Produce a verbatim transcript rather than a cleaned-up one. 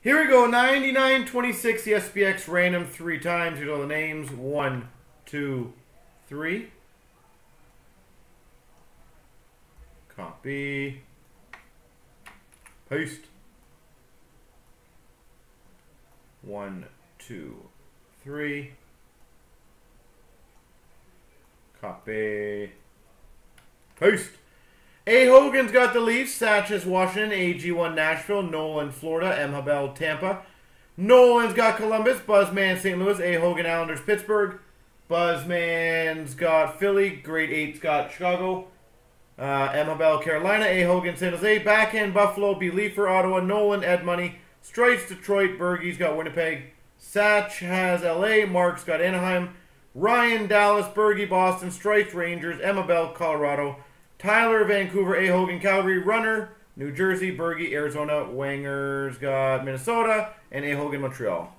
Here we go, ninety-nine twenty-six, the S P X random three times. Here's all the names. One, two, three. Copy. Paste. One, two, three. Copy. Paste. A. Hogan's got the Leafs, Satchis, Washington, A G one, Nashville, Nolan, Florida, M. Habel, Tampa. Nolan's got Columbus, Buzzman, Saint Louis, A. Hogan, Islanders, Pittsburgh. Buzzman's got Philly, Great Eight's got Chicago, uh, M. Habel, Carolina, A. Hogan, San Jose, Backhand, Buffalo, B. Leafer, Ottawa, Nolan, Ed Money, Stripes, Detroit, Bergey's got Winnipeg, Satch has L A, Mark's got Anaheim, Ryan, Dallas, Bergey, Boston, Stripes, Rangers, M. Habel, Colorado, Tyler, Vancouver, A. Hogan, Calgary, Runner, New Jersey, Bergey, Arizona, Wanger's got Minnesota, and A. Hogan, Montreal.